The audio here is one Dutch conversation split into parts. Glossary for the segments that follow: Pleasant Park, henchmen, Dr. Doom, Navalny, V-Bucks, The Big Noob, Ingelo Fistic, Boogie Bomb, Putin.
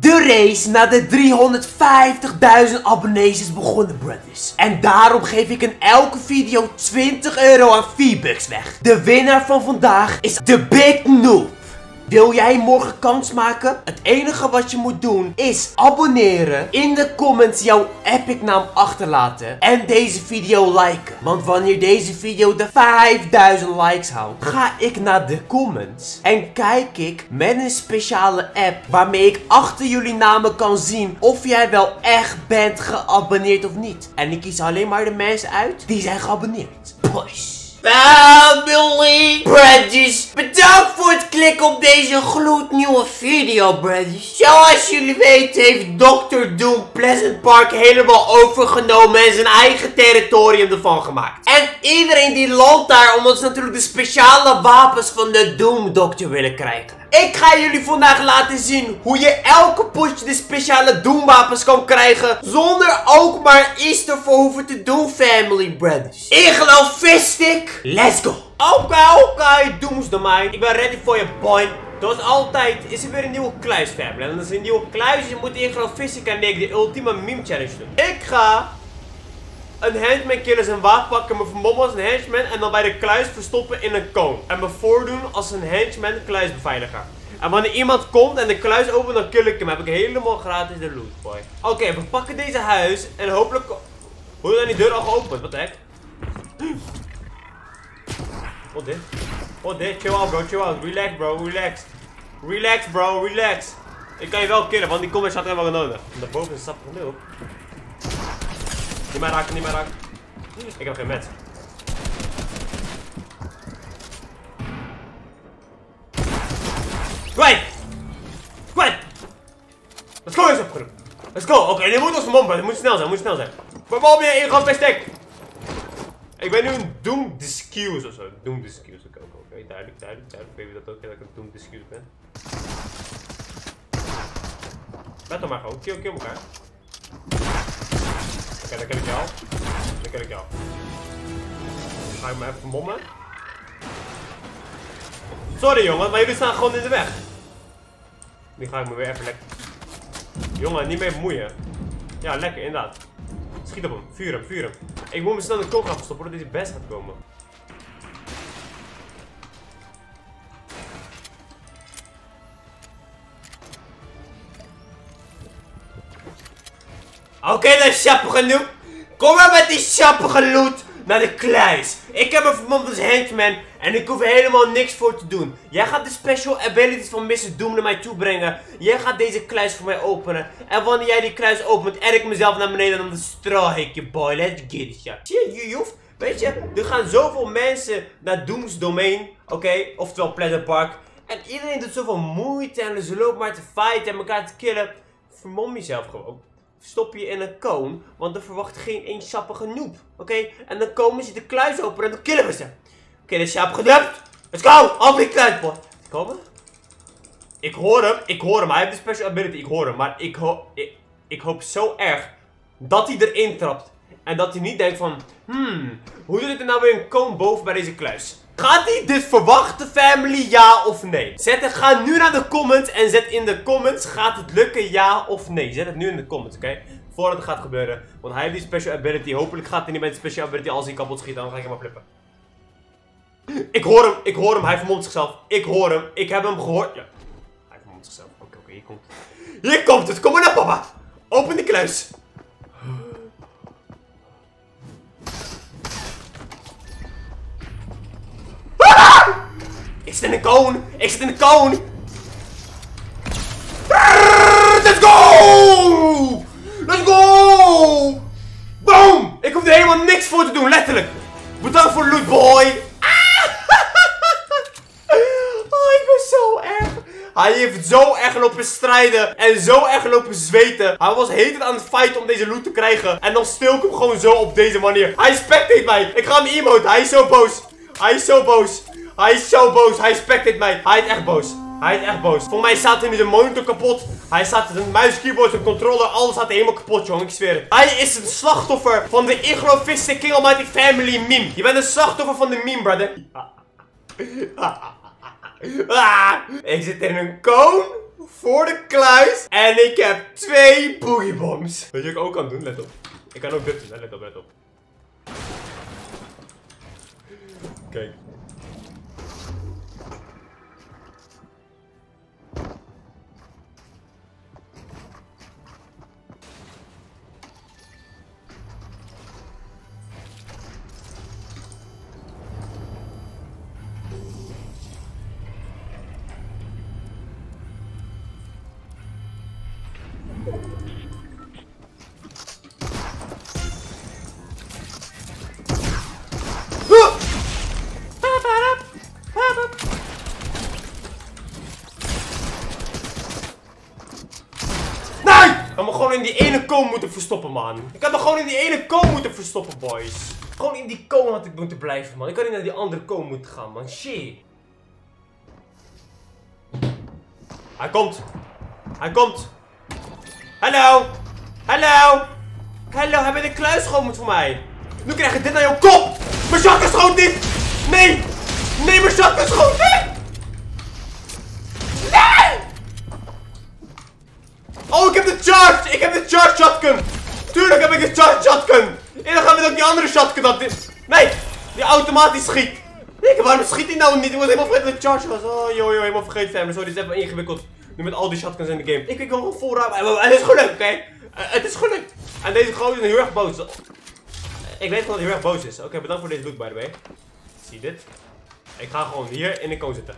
De race naar de 350.000 abonnees is begonnen, brothers. En daarom geef ik in elke video 20 euro aan V-Bucks weg. De winnaar van vandaag is The Big Noob. Wil jij morgen kans maken? Het enige wat je moet doen is abonneren, in de comments jouw epic naam achterlaten en deze video liken. Want wanneer deze video de 5000 likes haalt, ga ik naar de comments en kijk ik met een speciale app waarmee ik achter jullie namen kan zien of jij wel echt bent geabonneerd of niet. En ik kies alleen maar de mensen uit die zijn geabonneerd. Push. Family, brothers, bedankt voor het klikken op deze gloednieuwe video, brothers. Zoals jullie weten heeft Dr. Doom Pleasant Park helemaal overgenomen en zijn eigen territorium ervan gemaakt. En iedereen die landt daar omdat ze natuurlijk de speciale wapens van de Doom Doctor willen krijgen. Ik ga jullie vandaag laten zien hoe je elke potje de speciale doemwapens kan krijgen zonder ook maar iets te hoeven te doen, family brothers. Ingelo Fistic, let's go. Oké, Doomsdomein. Ik ben ready voor je, boy. Zoals altijd is er weer een nieuwe kluis, family. En dat is een nieuwe kluis. Je moet Ingelo Fistic en ik de ultieme meme challenge doen. Ik ga een henchman killen, zijn wapen pakken, me vermommen als een henchman en dan bij de kluis verstoppen in een koon. En me voordoen als een henchman kluisbeveiliger. En wanneer iemand komt en de kluis opent, dan kill ik hem. Heb ik helemaal gratis de loot, boy. Oké, we pakken deze huis en hopelijk... Hoe zijn die deur al geopend? Wat de heck? Oh dit, chill out, bro, chill out. Relax, bro, relax. Relax, bro, relax. Ik kan je wel killen, want die combat had helemaal nodig. En daarboven is sappig nul. Niet meer raken, niet meer raken. Ik heb geen match. Kwijt! Let's go, jongens, opgeroepen. Let's go! Oké, dit moet ons vermompen. Dit moet snel zijn, Verbal meer ingang bij stek! Ik ben nu een Doom Discuse ofzo. Doom Discuse, oké. Duidelijk. Ik weet dat ook, dat ik een Doom Discuse ben. Let dan maar gewoon. Kill elkaar. Oké, dan ken ik jou. Ga ik me even vermommen. Sorry jongen, maar jullie staan gewoon in de weg. Nu ga ik me weer even lekker... Jongen, niet meer bemoeien. Ja, lekker, inderdaad. Schiet op hem, vuur hem. Ik moet me snel de kook gaan verstoppen, voordat deze best gaat komen. Oké, dat is sappige noob. Kom maar met die sappige loot naar de kluis. Ik heb een vermomd als henchman en ik hoef er helemaal niks voor te doen. Jij gaat de special abilities van Mr. Doom naar mij toe brengen. Jij gaat deze kluis voor mij openen. En wanneer jij die kluis opent, en ik mezelf naar beneden aan de straalhekje, boy. Let's get it, ja. Zie je, joef? Weet je, er gaan zoveel mensen naar Doom's Domein. Oké, oftewel Pleasant Park. En iedereen doet zoveel moeite en ze loopt maar te fighten en elkaar te killen. Vermom jezelf gewoon. Stop je in een koon, want er verwacht geen eensappige noob. Oké? En dan komen ze de kluis open en dan killen we ze. Oké, dat is saap gedrukt. Let's go! Op die kluis, boy. Komen? Ik hoor hem. Hij heeft de special ability, ik hoor hem. Maar ik hoop zo erg dat hij erin trapt. En dat hij niet denkt van, hoe doet het er nou weer een koon boven bij deze kluis? Gaat hij dit verwachten, family? Ja of nee? Ga nu naar de comments en zet in de comments, gaat het lukken, ja of nee? Zet het nu in de comments, oké? Voordat het gaat gebeuren. Want hij heeft die special ability. Hopelijk gaat hij niet met de special ability als hij kapot schiet. Dan ga ik hem maar flippen. Ik hoor hem. Hij vermomt zichzelf. Ik heb hem gehoord. Ja. Hij vermomt zichzelf. Oké, hier komt het. Kom maar naar papa. Open die kluis. Ik zit in de koon! Let's go! Boom! Ik hoef er helemaal niks voor te doen, letterlijk! Bedankt voor loot, boy! Oh, ik ben zo erg! Hij heeft zo erg lopen strijden en zo erg lopen zweten. Hij was heet aan het fighten om deze loot te krijgen. En dan stil ik hem gewoon zo op deze manier. Hij spectate mij! Ik ga hem emoten, hij is zo boos! Hij spectate mij. Hij is echt boos. Voor mij staat hij nu zijn monitor kapot. Hij staat zijn muis, keyboard, zijn controller. Alles staat helemaal kapot, jongen. Ik zweer het. Hij is een slachtoffer van de Ingelo Fistic King Almighty Family meme. Je bent een slachtoffer van de meme, brother. Ik zit in een koon voor de kluis. En ik heb 2 Boogie Bombs. Weet je wat ik ook kan doen? Let op. Ik kan ook dit doen. Let op, let op. Kijk. In die ene kool moeten verstoppen, man. Ik had me gewoon in die ene kool moeten verstoppen, boys. Gewoon in die kool had ik moeten blijven, man. Ik had niet naar die andere kool moeten gaan, man. Shit. Hij komt. Hij komt. Hallo. Hallo. Hallo, hij bent een kluis schoon voor mij. Nu krijg je dit naar jouw kop. Mijn shotgun schoot niet. Nee. Nee, mijn shotgun schoot niet. Oh, ik heb de charge! Ik heb de charge shotgun! Tuurlijk heb ik de charge shotgun! En dan gaan we ook die andere shotgun dat dit. Nee! Die automatisch schiet! Nee, waarom schiet hij nou niet? Ik was helemaal vergeten dat de charge was. Oh, joh, helemaal vergeten, family. Sorry, dit is even ingewikkeld. Nu met al die shotguns in de game. Ik wil gewoon voorraad. Het is gelukt, oké? Het is gelukt! En deze gozer is heel erg boos. Ik weet gewoon dat hij heel erg boos is. Oké, bedankt voor deze loot, by the way. Zie dit? Ik ga gewoon hier in de koon zitten.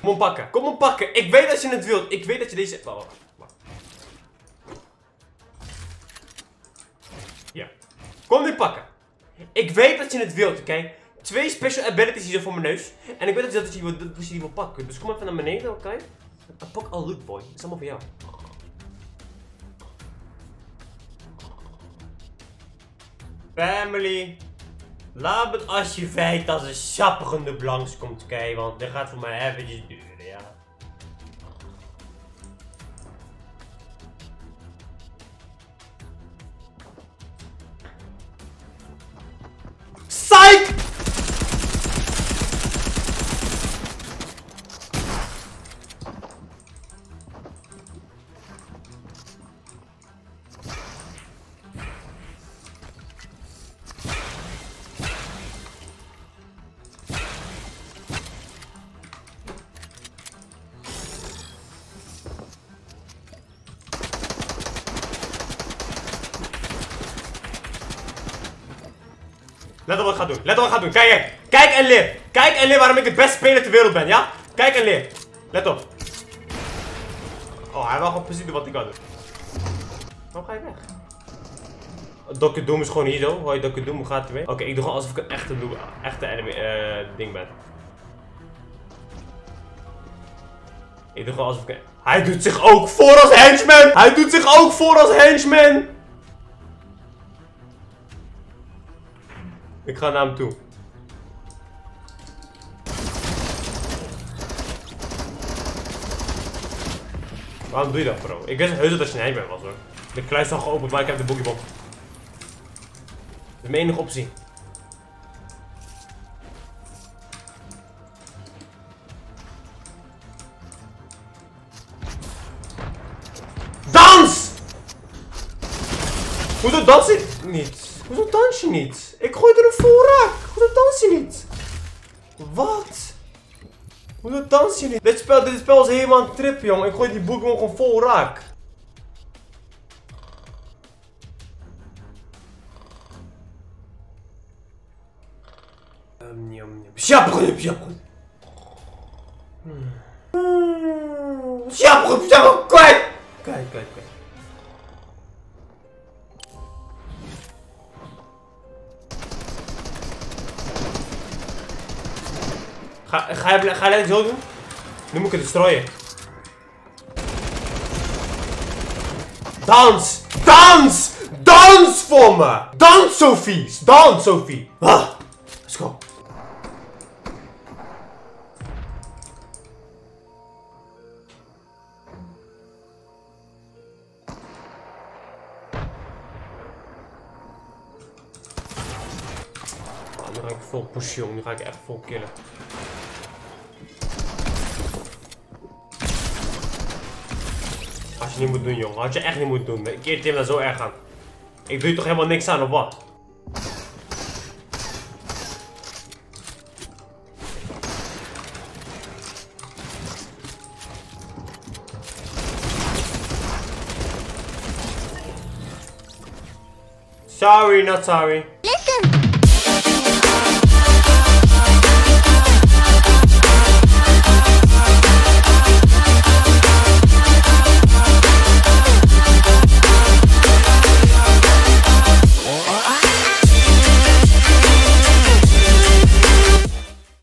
Kom hem pakken, kom hem pakken. Ik weet dat je het wilt. Ik weet dat je deze. Oh. Kom nu pakken. Ik weet dat je het wilt, oké? 2 special abilities hier voor mijn neus. En ik weet dat je die wil pakken. Dus kom even naar beneden, oké? Pak al loot, boy. Het is allemaal voor jou. Family. Laat het alsjeblieft als een sappigende blanks komt, oké? Want dit gaat voor mij eventjes duren, ja. Let op wat ik ga doen, let op wat ik ga doen, kijk hier. Kijk en leer, waarom ik de beste speler ter wereld ben, ja? Kijk en leer, let op. Oh, hij wil gewoon precies doen wat ik kan doen. Waarom ga je weg? Dr. Doom is gewoon hier zo, hoi Dr. Doom, hoe gaat het ermee? Oké, ik doe gewoon alsof ik een echte, enemy ding ben. Ik doe gewoon alsof ik een... Hij doet zich ook voor als henchman! Hij doet zich ook voor als henchman! Ik ga naar hem toe. Waarom doe je dat, bro? Ik wist heus dat er snij bij was, hoor. De kluis al geopend, maar ik heb de Boogie Bomb. Dat is mijn enige optie. Dans! Hoezo dans ik niet? Hoezo dans je niet? Ik gooi er een voorraak. Hoezo dans je niet? Wat? Hoezo dans je niet? Dit spel is helemaal een trip, jong. Ik gooi die Boogie Bomb gewoon vol raak. Kijk. Ga je het zo doen? Nu moet ik het destroyen. Dans! Dans! Dans voor me! Dans, Sophie! Dans, Sophie! Ah, let's go. Oh, nu ga ik vol pushen, jong. Nu ga ik echt vol killen. je niet moeten doen, jongen. Had je echt niet moeten doen. Een keer Tim dat zo erg aan. Ik doe je toch helemaal niks aan, of wat? Sorry, not sorry.